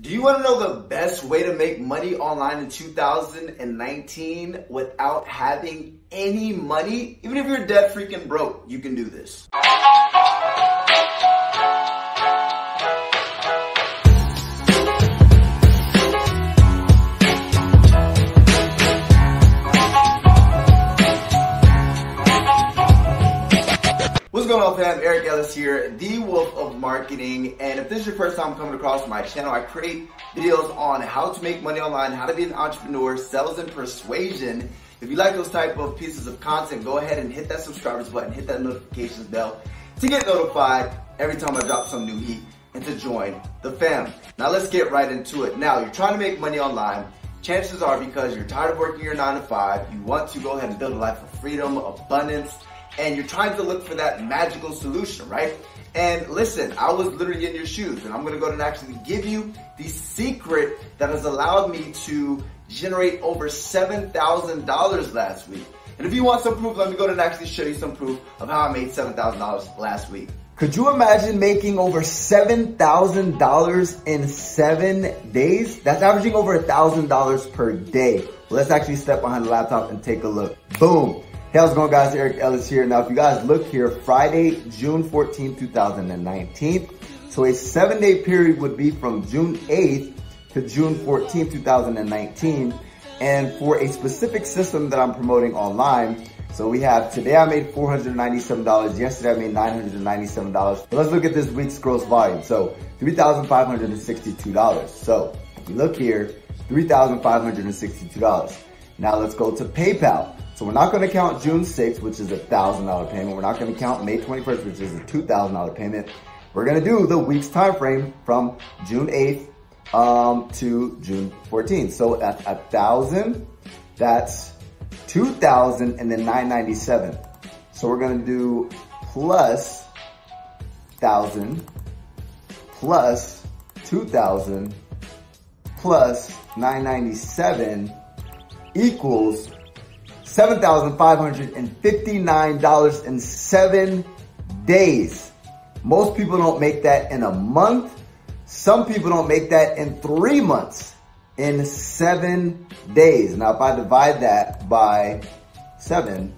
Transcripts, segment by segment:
Do you want to know the best way to make money online in 2019 without having any money? Even if you're dead freaking broke, you can do this. What's going on, fam? Eric Ellis here, the Wolf of Marketing. And if this is your first time coming across my channel, I create videos on how to make money online, how to be an entrepreneur, sales and persuasion. If you like those type of pieces of content, go ahead and hit that subscribers button, hit that notifications bell to get notified every time I drop some new heat and to join the fam. Now let's get right into it. Now you're trying to make money online. Chances are because you're tired of working your 9 to 5, you want to go ahead and build a life of freedom, abundance, and you're trying to look for that magical solution, right? And listen, I was literally in your shoes, and I'm gonna go ahead and actually give you the secret that has allowed me to generate over $7,000 last week. And if you want some proof, let me go ahead and actually show you some proof of how I made $7,000 last week. Could you imagine making over $7,000 in 7 days? That's averaging over $1,000 per day. Let's actually step behind the laptop and take a look. Boom. Hey, how's it going, guys? Eric Ellis here. Now, if you guys look here, Friday, June 14th, 2019. So a 7-day period would be from June 8th to June 14th, 2019. And for a specific system that I'm promoting online, so we have today I made $497. Yesterday I made $997. But let's look at this week's gross volume. So $3,562. So if you look here, $3,562. Now let's go to PayPal. So we're not going to count June 6th, which is a $1,000 payment. We're not going to count May 21st, which is a $2,000 payment. We're going to do the week's time frame from June 8th to June 14th. So that's $1,000, that's $2,000, and then $997. So we're going to do plus $1,000, plus $2,000, plus $997 equals $7,559 in 7 days. Most people don't make that in a month. Some people don't make that in 3 months. In 7 days. Now, if I divide that by 7,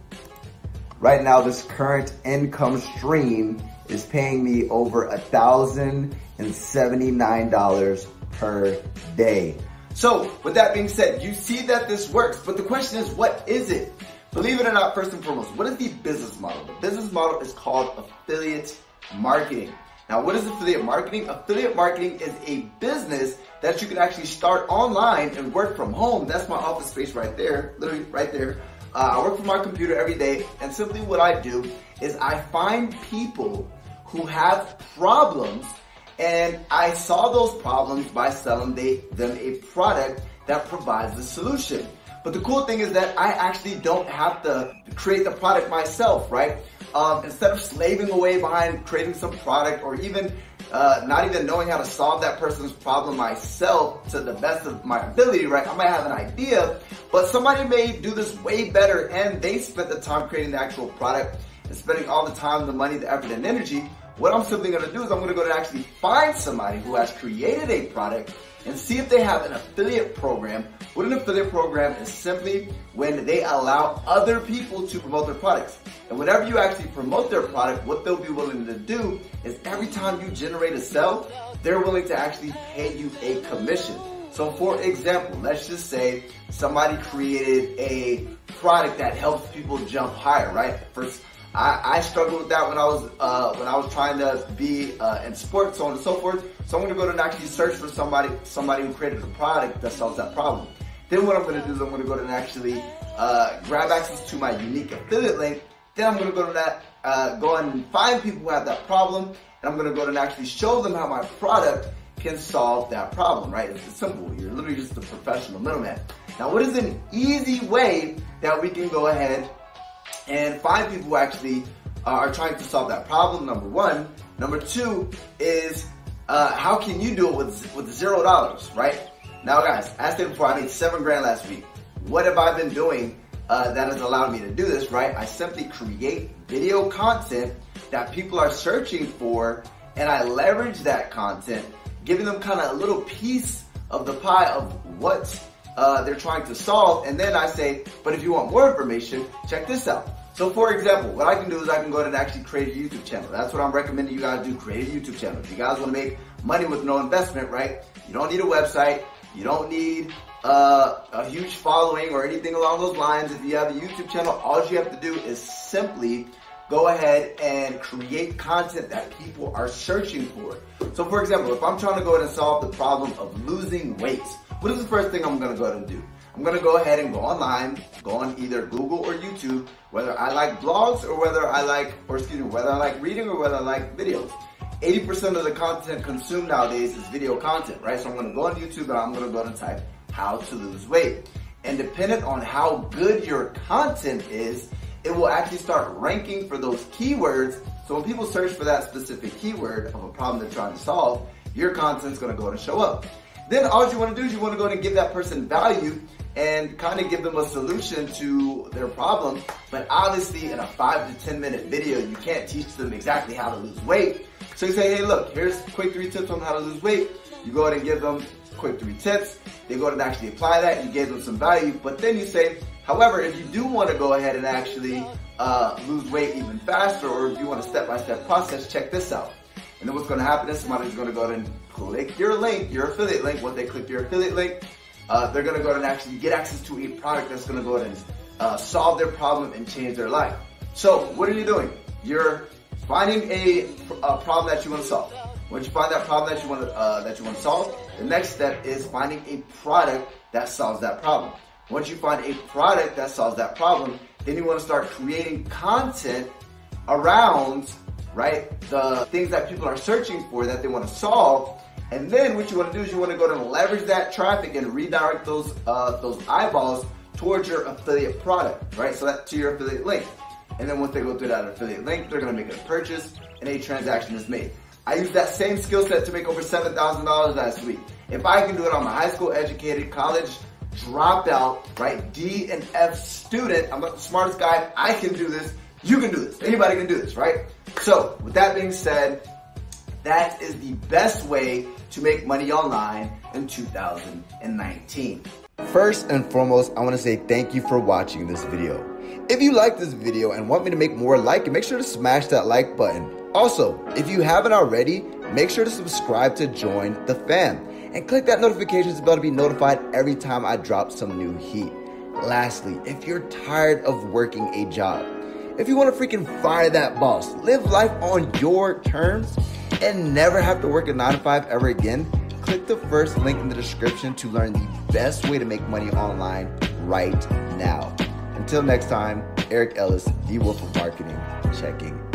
right now this current income stream is paying me over $1,079 per day. So, with that being said, you see that this works, but the question is, what is it? Believe it or not, first and foremost, what is the business model? The business model is called affiliate marketing. Now, what is affiliate marketing? Affiliate marketing is a business that you can actually start online and work from home. That's my office space right there, literally right there. I work from my computer every day, and simply what I do is I find people who have problems, and I saw those problems by selling them a product that provides the solution. But the cool thing is that I actually don't have to create the product myself, right? Instead of slaving away behind creating some product or even not even knowing how to solve that person's problem myself to the best of my ability, right? I might have an idea, but somebody may do this way better and they spent the time creating the actual product and spending all the time, the money, the effort, and energy. What I'm simply going to do is I'm going to go to actually find somebody who has created a product and see if they have an affiliate program. What an affiliate program is simply when they allow other people to promote their products. And whenever you actually promote their product, what they'll be willing to do is every time you generate a sale, they're willing to actually pay you a commission. So for example, let's just say somebody created a product that helps people jump higher, right? First, I struggled with that when I was trying to be in sports, so on and so forth. So I'm going to go ahead and actually search for somebody who created a product that solves that problem. Then what I'm going to do is I'm going to go ahead and actually grab access to my unique affiliate link. Then I'm going to go to that go and find people who have that problem, and I'm going to go ahead and actually show them how my product can solve that problem, right? It's simple. You're literally just a professional middleman. Now, what is an easy way that we can go ahead and find people who actually are trying to solve that problem, number one. Number two is how can you do it with $0, right? Now guys, I said before, I made $7,000 last week. What have I been doing that has allowed me to do this, right? I simply create video content that people are searching for, and I leverage that content, giving them kind of a little piece of the pie of what they're trying to solve. And then I say, but if you want more information, check this out. So for example, what I can do is I can go ahead and actually create a YouTube channel. That's what I'm recommending you guys do, create a YouTube channel. If you guys want to make money with no investment, right? You don't need a website. You don't need a huge following or anything along those lines. If you have a YouTube channel, all you have to do is simply go ahead and create content that people are searching for. So for example, if I'm trying to go ahead and solve the problem of losing weight, what is the first thing I'm going to go ahead and do? I'm going to go ahead and go online, go on either Google or YouTube, whether I like blogs or whether I like reading or whether I like videos. 80% of the content consumed nowadays is video content, right? So I'm going to go on YouTube and I'm going to go ahead and type how to lose weight. And dependent on how good your content is, it will actually start ranking for those keywords. So when people search for that specific keyword of a problem they're trying to solve, your content's going to go ahead and show up. Then all you want to do is you want to go ahead and give that person value and kind of give them a solution to their problem. But obviously in a 5 to 10 minute video, you can't teach them exactly how to lose weight. So you say, hey, look, here's quick 3 tips on how to lose weight. You go ahead and give them quick 3 tips. They go ahead and actually apply that. You gave them some value, but then you say, however, if you do want to go ahead and actually lose weight even faster, or if you want a step-by-step process, check this out. And then what's going to happen is somebody's going to go ahead and click your link, your affiliate link. Once they click your affiliate link, they're going to go ahead and actually get access to a product that's going to go ahead and solve their problem and change their life. So what are you doing? You're finding a problem that you want to solve. Once you find that problem that you want to solve, the next step is finding a product that solves that problem. Once you find a product that solves that problem, then you want to start creating content around, right, the things that people are searching for that they want to solve. And then what you want to do is you want to go ahead and leverage that traffic and redirect those eyeballs towards your affiliate product, right? So that to your affiliate link. And then once they go through that affiliate link, they're going to make a purchase and a transaction is made. I use that same skill set to make over $7,000 last week. If I can do it, I'm a high school educated, college dropout, right? D and F student. I'm not the smartest guy. I can do this. You can do this. Anybody can do this, right? So with that being said, that is the best way to make money online in 2019. First and foremost, I want to say thank you for watching this video. If you like this video and want me to make more like it, make sure to smash that like button. Also, if you haven't already, make sure to subscribe to join the fam and click that notifications bell to be notified every time I drop some new heat. Lastly, if you're tired of working a job, if you want to freaking fire that boss, live life on your terms, and never have to work a 9-to-5 ever again, click the first link in the description to learn the best way to make money online right now. Until next time, Eric Ellis, the Wolf of Marketing, checking